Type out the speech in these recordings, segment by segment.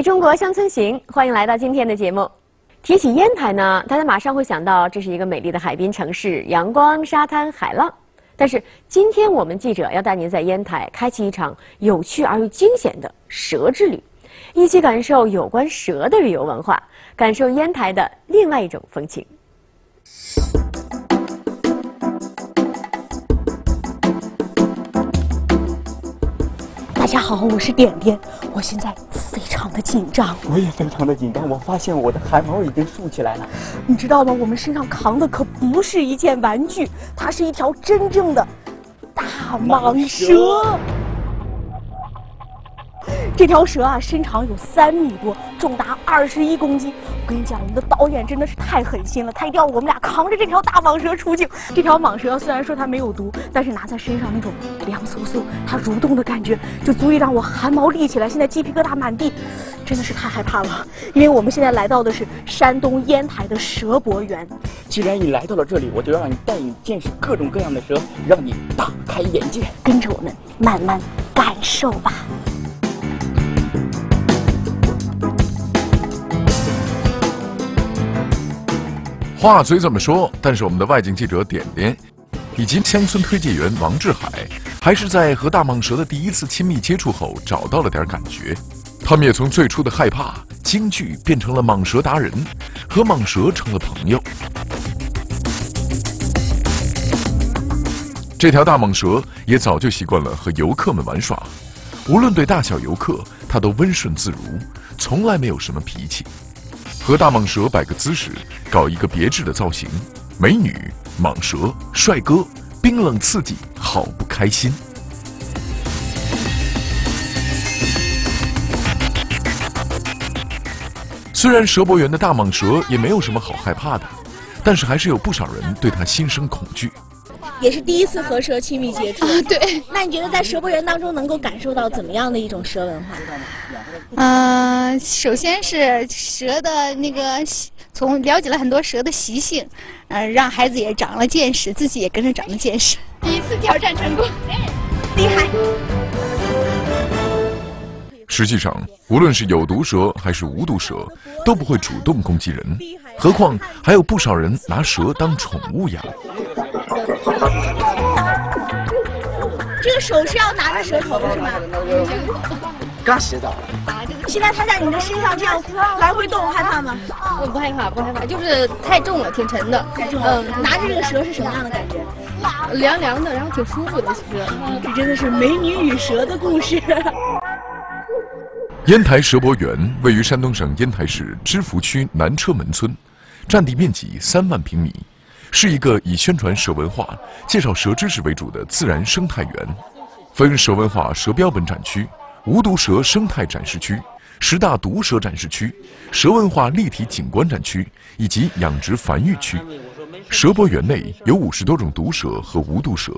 《中国乡村行》，欢迎来到今天的节目。提起烟台呢，大家马上会想到这是一个美丽的海滨城市，阳光、沙滩、海浪。但是今天我们记者要带您在烟台开启一场有趣而又惊险的蛇之旅，一起感受有关蛇的旅游文化，感受烟台的另外一种风情。 大家好，我是点点，我现在非常的紧张，我也非常的紧张。我发现我的汗毛已经竖起来了，你知道吗？我们身上扛的可不是一件玩具，它是一条真正的大蟒蛇。这条蛇啊，身长有3米多，重达21公斤。我跟你讲，我们的导演真的是太狠心了，他一定要我们俩扛着这条大蟒蛇出镜。这条蟒蛇虽然说它没有毒，但是拿在身上那种凉飕飕、它蠕动的感觉，就足以让我汗毛立起来。现在鸡皮疙瘩满地，真的是太害怕了。因为我们现在来到的是山东烟台的蛇博园。既然你来到了这里，我就让你带你见识各种各样的蛇，让你大开眼界。跟着我们慢慢感受吧。 话虽这么说，但是我们的外景记者点点，以及乡村推介员王志海，还是在和大蟒蛇的第一次亲密接触后找到了点感觉。他们也从最初的害怕、惊惧变成了蟒蛇达人，和蟒蛇成了朋友。这条大蟒蛇也早就习惯了和游客们玩耍，无论对大小游客，它都温顺自如，从来没有什么脾气。 和大蟒蛇摆个姿势，搞一个别致的造型，美女、蟒蛇、帅哥，冰冷刺激，好不开心。虽然蛇博园的大蟒蛇也没有什么好害怕的，但是还是有不少人对它心生恐惧。 也是第一次和蛇亲密接触，对。那你觉得在蛇博园当中能够感受到怎么样的一种蛇文化？首先是蛇的那个，从了解了很多蛇的习性，让孩子也长了见识，自己也跟着长了见识。第一次挑战成功，厉害！实际上，无论是有毒蛇还是无毒蛇，都不会主动攻击人，何况还有不少人拿蛇当宠物养。 这个手是要拿着蛇头是吗？刚洗澡。现在它在你的身上这样来回动，害怕吗？我不害怕，不害怕，就是太重了，挺沉的。太重了。拿着这个蛇是什么样的感觉？凉凉的，然后挺舒服的。这真的是美女与蛇的故事。烟台蛇博园位于山东省烟台市芝罘区南车门村，占地面积3万平米。 是一个以宣传蛇文化、介绍蛇知识为主的自然生态园，分蛇文化蛇标本展区、无毒蛇生态展示区、10大毒蛇展示区、蛇文化立体景观展区以及养殖繁育区。蛇博园内有50多种毒蛇和无毒蛇，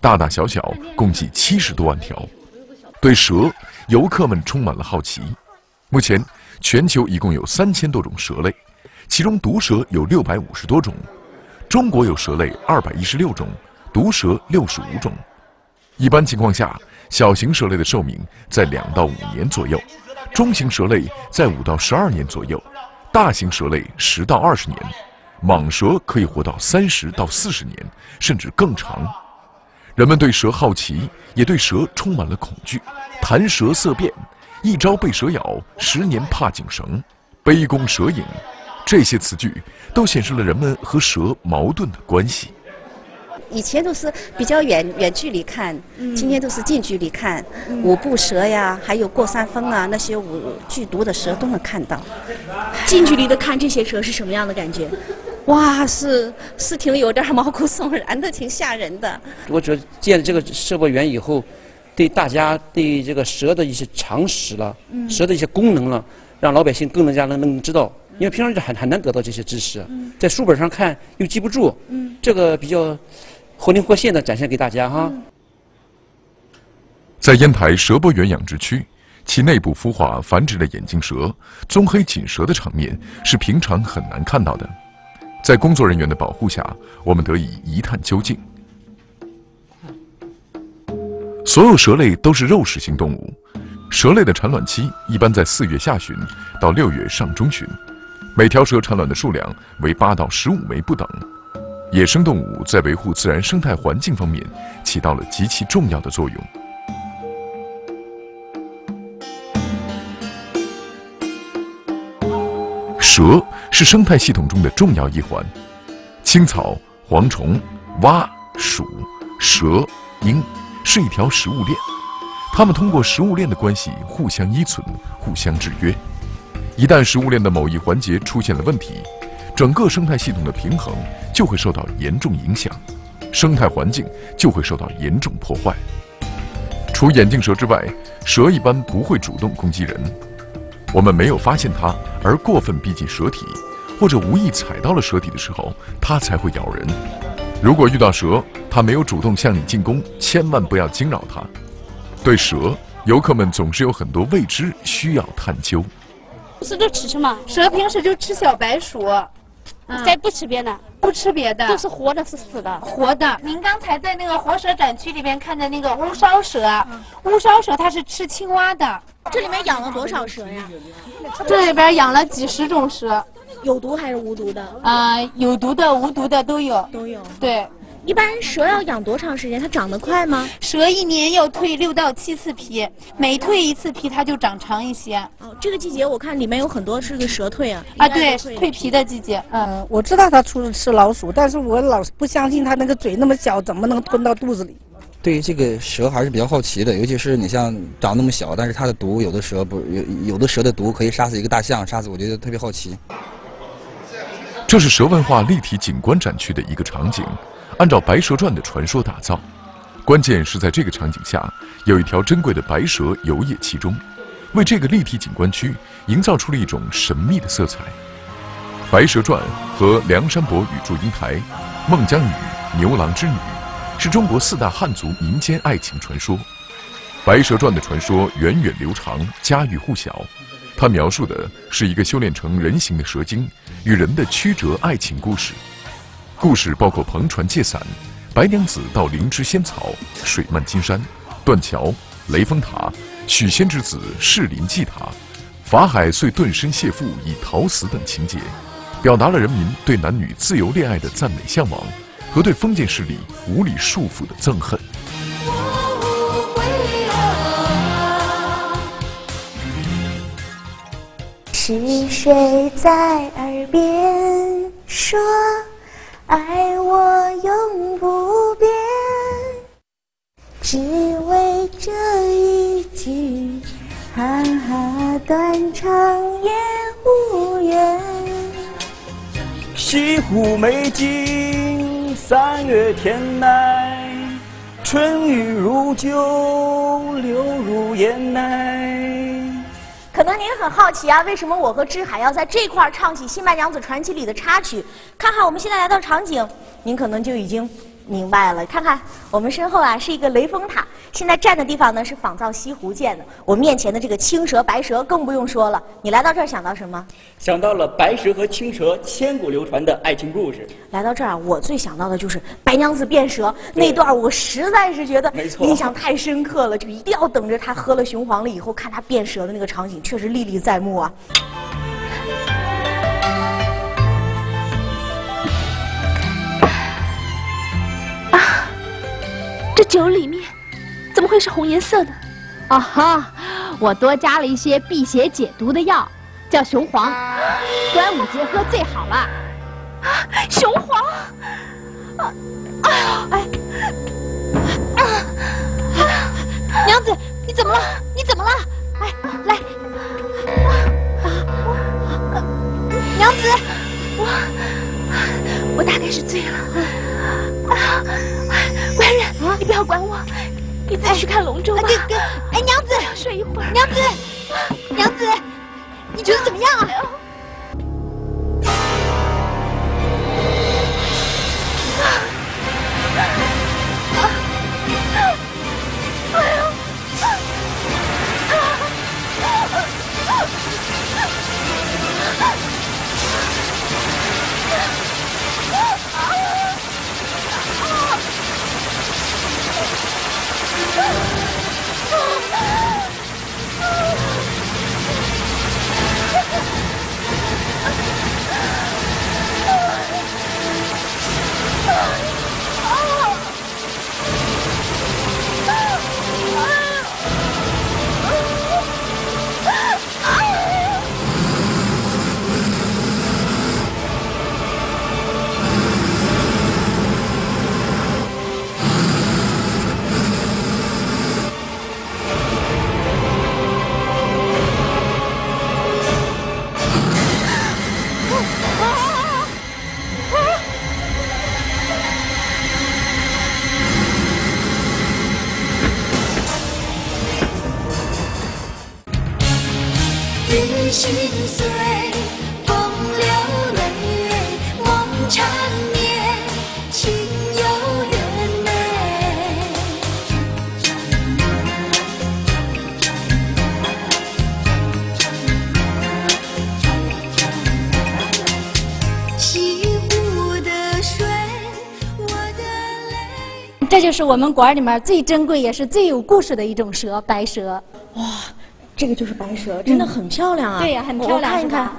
大大小小共计70多万条。对蛇，游客们充满了好奇。目前，全球一共有3000多种蛇类，其中毒蛇有650多种。 中国有蛇类216种，毒蛇65种。一般情况下，小型蛇类的寿命在2到5年左右，中型蛇类在5到12年左右，大型蛇类10到20年，蟒蛇可以活到30到40年，甚至更长。人们对蛇好奇，也对蛇充满了恐惧，谈蛇色变，一朝被蛇咬，10年怕井绳，杯弓蛇影。 这些词句都显示了人们和蛇矛盾的关系。以前都是比较远距离看，今天都是近距离看，五步蛇呀，还有过山蜂啊，那些剧毒的蛇都能看到。近距离的看这些蛇是什么样的感觉？哇，是挺有点毛骨悚然的，挺吓人的。我觉得建这个蛇博园以后，对大家对这个蛇的一些常识了，蛇的一些功能了，让老百姓更加能知道。 因为平常就很难得到这些知识，在书本上看又记不住，这个比较活灵活现的展现给大家哈。在烟台蛇博园养殖区，其内部孵化繁殖的眼镜蛇、棕黑锦蛇的场面是平常很难看到的。在工作人员的保护下，我们得以一探究竟。所有蛇类都是肉食性动物，蛇类的产卵期一般在4月下旬到6月上中旬，每条蛇产卵的数量为8到15枚不等。野生动物在维护自然生态环境方面起到了极其重要的作用。 蛇是生态系统中的重要一环，青草、蝗虫、蛙、鼠、蛇、鹰是一条食物链，它们通过食物链的关系互相依存、互相制约。一旦食物链的某一环节出现了问题，整个生态系统的平衡就会受到严重影响，生态环境就会受到严重破坏。除眼镜蛇之外，蛇一般不会主动攻击人。 我们没有发现它，而过分逼近蛇体，或者无意踩到了蛇体的时候，它才会咬人。如果遇到蛇，它没有主动向你进攻，千万不要惊扰它。对蛇，游客们总是有很多未知需要探究。是都吃什么？蛇平时就吃小白鼠，再不吃别的，不吃别的，都是活的，是死的，活的。您刚才在那个活蛇展区里面看的那个乌梢蛇，乌梢蛇它是吃青蛙的。 这里面养了多少蛇呀？这里边养了几十种蛇，有毒还是无毒的？有毒的、无毒的都有。都有。对，一般蛇要养多长时间？它长得快吗？蛇一年要蜕6到7次皮，每蜕一次皮它就长长一些。哦，这个季节我看里面有很多是个蛇蜕啊。啊，对，蜕皮的季节。我知道它除了吃老鼠，但是我老是不相信它那个嘴那么小，怎么能吞到肚子里？ 对于这个蛇还是比较好奇的，尤其是你像长那么小，但是它的毒有的蛇不有的蛇的毒可以杀死一个大象，杀死我觉得特别好奇。这是蛇文化立体景观展区的一个场景，按照《白蛇传》的传说打造。关键是在这个场景下，有一条珍贵的白蛇游曳其中，为这个立体景观区营造出了一种神秘的色彩。《白蛇传》和梁山伯与祝英台、孟姜女、牛郎织女。 是中国四大汉族民间爱情传说，《白蛇传》的传说源远流长，家喻户晓。它描述的是一个修炼成人形的蛇精与人的曲折爱情故事。故事包括篷船借伞、白娘子到灵芝仙草、水漫金山、断桥、雷峰塔、许仙之子士林祭塔、法海遂顿身谢父以逃死等情节，表达了人民对男女自由恋爱的赞美向往。 和对封建势力无理束缚的憎恨。是谁在耳边说爱我永不变？只为这一句哈哈断肠也无缘。西湖美景。 3月天来，春雨如酒，流入眼内。可能您很好奇啊，为什么我和知海要在这块儿唱起《新白娘子传奇》里的插曲？看看我们现在来到场景，您可能就已经明白了。看看我们身后啊，是一个雷峰塔，现在站的地方呢是仿造西湖建的。我面前的这个青蛇、白蛇更不用说了。你来到这儿想到什么？ 想到了白蛇和青蛇千古流传的爱情故事。来到这儿，我最想到的就是白娘子变蛇那段，我实在是觉得印象太深刻了，就一定要等着她喝了雄黄了以后看她变蛇的那个场景，确实历历在目啊。啊，这酒里面怎么会是红颜色呢？啊哈，我多加了一些辟邪解毒的药。 叫雄黄，端午节喝最好了。啊，雄黄！啊，哎呀，哎，啊，娘子，你怎么了？你怎么了？哎，来，娘子，我大概是醉了。啊，官人，你不要管我，你自己去看龙舟吧。哎，娘子，睡一会儿。娘子，娘子。 你觉得怎么样啊？日心碎，风流泪，梦缠绵，情有缘美。西湖的水，我的泪。这就是我们馆里面最珍贵也是最有故事的一种蛇——白蛇。哇！ 这个就是白蛇，真的很漂亮啊！对呀、很漂亮。我看一看，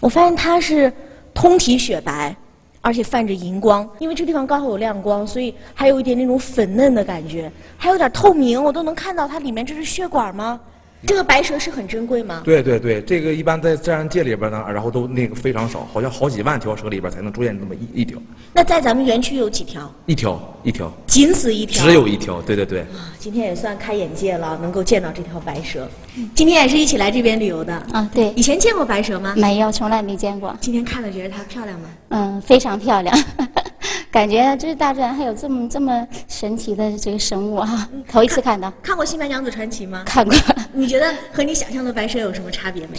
我发现它是通体雪白，而且泛着银光。因为这个地方刚好有亮光，所以还有一点那种粉嫩的感觉，还有点透明，我都能看到它里面这是血管吗？这个白蛇是很珍贵吗？对对对，这个一般在自然界里边呢，然后都那个非常少，好像好几万条蛇里边才能出现这么一条。那在咱们园区有几条？一条，仅此一条，只有一条，对对对。啊，今天也算开眼界了，能够见到这条白蛇。今天也是一起来这边旅游的啊，对。以前见过白蛇吗？没有，从来没见过。今天看了，觉得它漂亮吗？嗯，非常漂亮，感觉这大自然还有这么神奇的这个生物哈、头一次看到。看过《新白娘子传奇》吗？看过。你觉得和你想象的白蛇有什么差别没？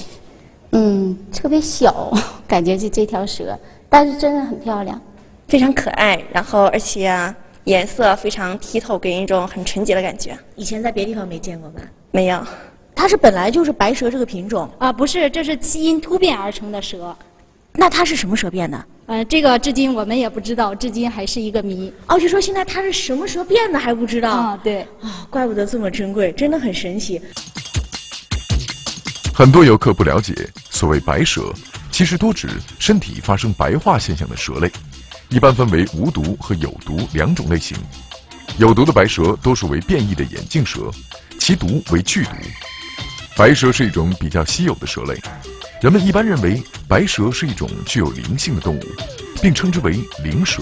嗯，特别小，感觉这条蛇，但是真的很漂亮。 非常可爱，然后而且、颜色非常剔透，给人一种很纯洁的感觉。以前在别的地方没见过吧？没有，它是本来就是白蛇这个品种啊，不是，这是基因突变而成的蛇。那它是什么蛇变的？这个至今我们也不知道，至今还是一个谜。哦，就说现在它是什么蛇变的还不知道啊？对啊、怪不得这么珍贵，真的很神奇。很多游客不了解，所谓白蛇，其实多指身体发生白化现象的蛇类。 一般分为无毒和有毒两种类型，有毒的白蛇多数为变异的眼镜蛇，其毒为剧毒。白蛇是一种比较稀有的蛇类，人们一般认为白蛇是一种具有灵性的动物，并称之为灵蛇。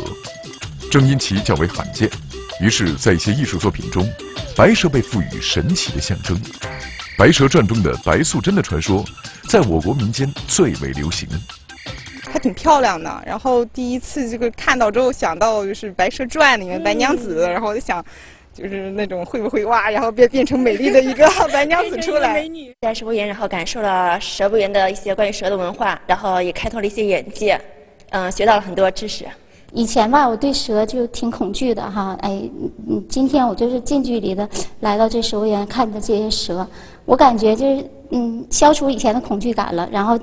正因其较为罕见，于是，在一些艺术作品中，白蛇被赋予神奇的象征。《白蛇传》中的白素贞的传说，在我国民间最为流行。 还挺漂亮的，然后第一次这个看到之后想到就是《白蛇传》里面白娘子，然后我就想，就是那种会不会哇，然后变成美丽的一个白娘子出来。在世博园，然后感受了世博园的一些关于蛇的文化，然后也开拓了一些眼界，学到了很多知识。以前吧，我对蛇就挺恐惧的哈，哎，今天我就是近距离的来到这世博园，看的这些蛇，我感觉就是。 消除以前的恐惧感了，然后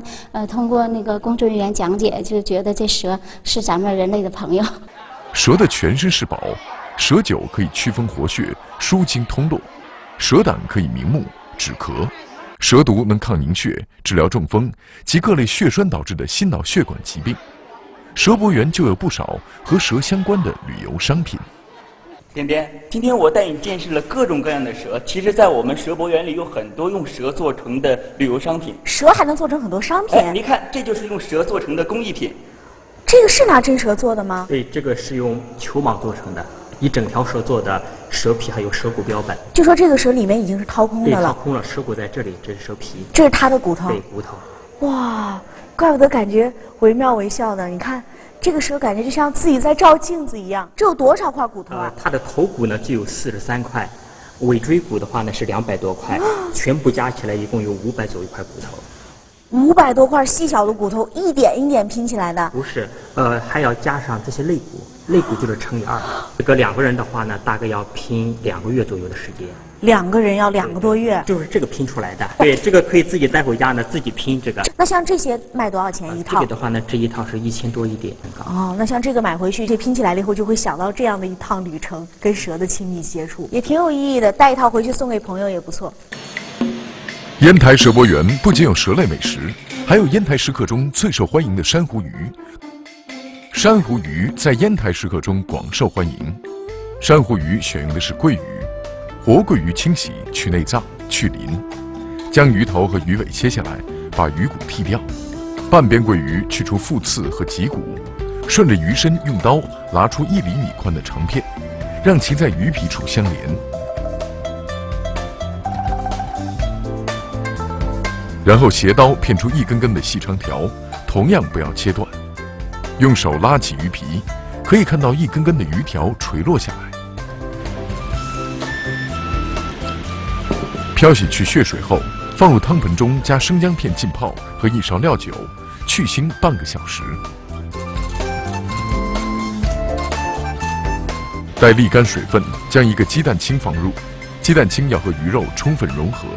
通过那个工作人员讲解，就觉得这蛇是咱们人类的朋友。蛇的全身是宝，蛇酒可以祛风活血、舒筋通络，蛇胆可以明目止咳，蛇毒能抗凝血、治疗中风及各类血栓导致的心脑血管疾病。蛇博园就有不少和蛇相关的旅游商品。 点点，今天我带你见识了各种各样的蛇。其实，在我们蛇博园里有很多用蛇做成的旅游商品。蛇还能做成很多商品？哎，你看，这就是用蛇做成的工艺品。这个是拿真蛇做的吗？对，这个是用球蟒做成的，一整条蛇做的，蛇皮还有蛇骨标本。就说这个蛇里面已经是掏空的了。对，掏空了，蛇骨在这里，这是蛇皮。这是它的骨头。对，骨头。哇，怪不得感觉惟妙惟肖呢。你看。 这个蛇感觉就像自己在照镜子一样。这有多少块骨头啊？它的头骨呢就有43块，尾椎骨的话呢是200多块，全部加起来一共有500左右块骨头。500多块细小的骨头，一点一点拼起来的。不是，还要加上这些肋骨，肋骨就是乘以2。这个2个人的话呢，大概要拼2个月左右的时间。2个人要2个多月。就是这个拼出来的。对，这个可以自己带回家呢，自己拼这个。那像这些卖多少钱一套？这个的话呢，这一套是1000多一点。哦，那像这个买回去，这拼起来了以后，就会想到这样的一趟旅程，跟蛇的亲密接触，也挺有意义的。带一套回去送给朋友也不错。 烟台蛇博园不仅有蛇类美食，还有烟台食客中最受欢迎的珊瑚鱼。珊瑚鱼在烟台食客中广受欢迎。珊瑚鱼选用的是桂鱼，活桂鱼清洗去内脏去鳞，将鱼头和鱼尾切下来，把鱼骨剔掉。半边桂鱼去除腹刺和脊骨，顺着鱼身用刀拉出1厘米宽的长片，让其在鱼皮处相连。 然后斜刀片出一根根的细长条，同样不要切断。用手拉起鱼皮，可以看到一根根的鱼条垂落下来。漂洗去血水后，放入汤盆中，加生姜片浸泡和一勺料酒，去腥半个小时。待沥干水分，将一个鸡蛋清放入，鸡蛋清要和鱼肉充分融合。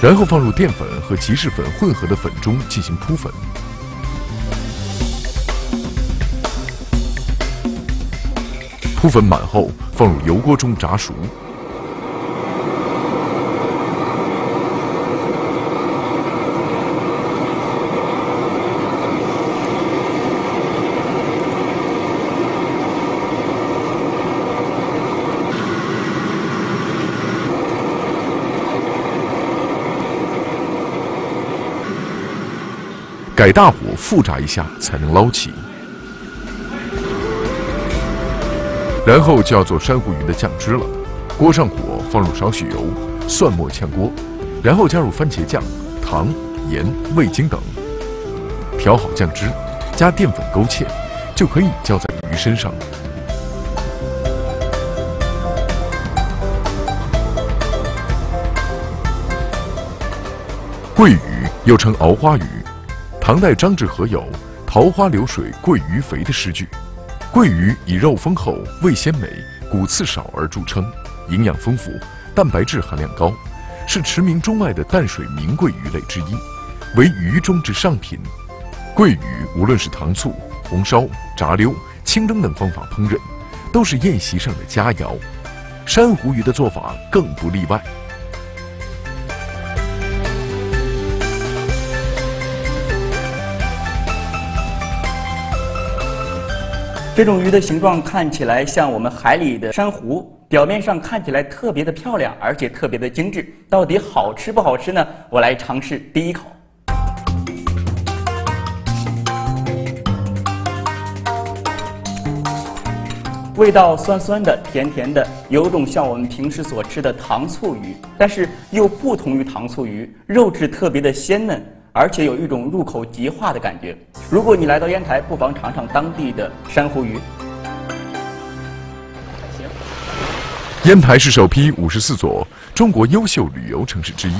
然后放入淀粉和吉士粉混合的粉中进行铺粉，铺粉满后放入油锅中炸熟。改大火复炸一下才能捞起，然后就要做珊瑚云的酱汁了。锅上火，放入少许油、蒜末炝锅，然后加入番茄酱、糖、盐、味精等，调好酱汁，加淀粉勾芡，就可以浇在鱼身上。 桂鱼又称熬花鱼。 唐代张志和有“桃花流水桂鱼肥”的诗句，桂鱼以肉丰厚、味鲜美、骨刺少而著称，营养丰富，蛋白质含量高，是驰名中外的淡水名贵鱼类之一，为鱼中之上品。桂鱼无论是糖醋、红烧、炸溜、清蒸等方法烹饪，都是宴席上的佳肴。珊瑚鱼的做法更不例外。 这种鱼的形状看起来像我们海里的珊瑚，表面上看起来特别的漂亮，而且特别的精致。到底好吃不好吃呢？我来尝试第一口。味道酸酸的、甜甜的，有种像我们平时所吃的糖醋鱼，但是又不同于糖醋鱼，肉质特别的鲜嫩。 而且有一种入口即化的感觉。如果你来到烟台，不妨尝尝当地的珊瑚鱼。烟台是首批54座中国优秀旅游城市之一，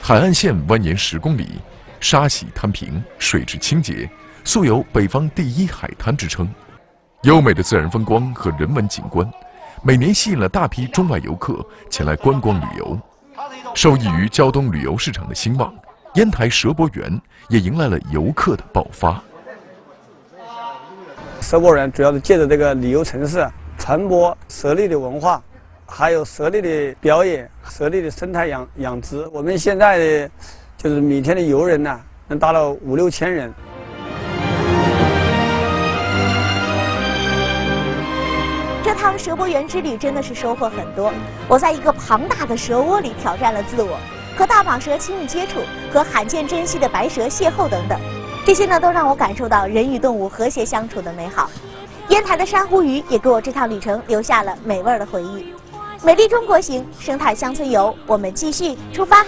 海岸线蜿蜒10公里，沙洗滩平，水质清洁，素有“北方第一海滩”之称。优美的自然风光和人文景观，每年吸引了大批中外游客前来观光旅游，受益于胶东旅游市场的兴旺。 烟台蛇柏园也迎来了游客的爆发。蛇柏园主要是借着这个旅游城市传播蛇类的文化，还有蛇类的表演、蛇类的生态养殖。我们现在的就是每天的游人呢，能达到5、6千人。这趟蛇柏园之旅真的是收获很多。我在一个庞大的蛇窝里挑战了自我。 和大蟒蛇亲密接触，和罕见珍稀的白蛇邂逅等等，这些呢都让我感受到人与动物和谐相处的美好。烟台的珊瑚鱼也给我这趟旅程留下了美味的回忆。美丽中国行，生态乡村游，我们继续出发。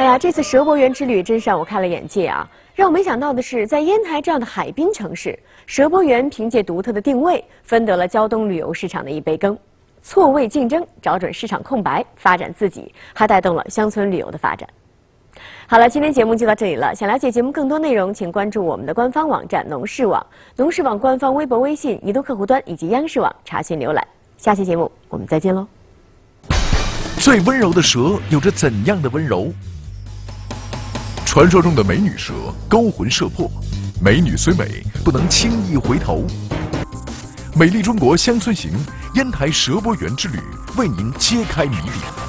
哎呀，这次蛇柏园之旅真是让我开了眼界啊！让我没想到的是，在烟台这样的海滨城市，蛇柏园凭借独特的定位，分得了胶东旅游市场的一杯羹。错位竞争，找准市场空白，发展自己，还带动了乡村旅游的发展。好了，今天节目就到这里了。想了解节目更多内容，请关注我们的官方网站农视网、农视网官方微博、微信、移动客户端以及央视网查询浏览。下期节目我们再见喽！最温柔的蛇有着怎样的温柔？ 传说中的美女蛇勾魂摄魄，美女虽美，不能轻易回头。美丽中国乡村行，烟台蛇柏园之旅为您揭开谜底。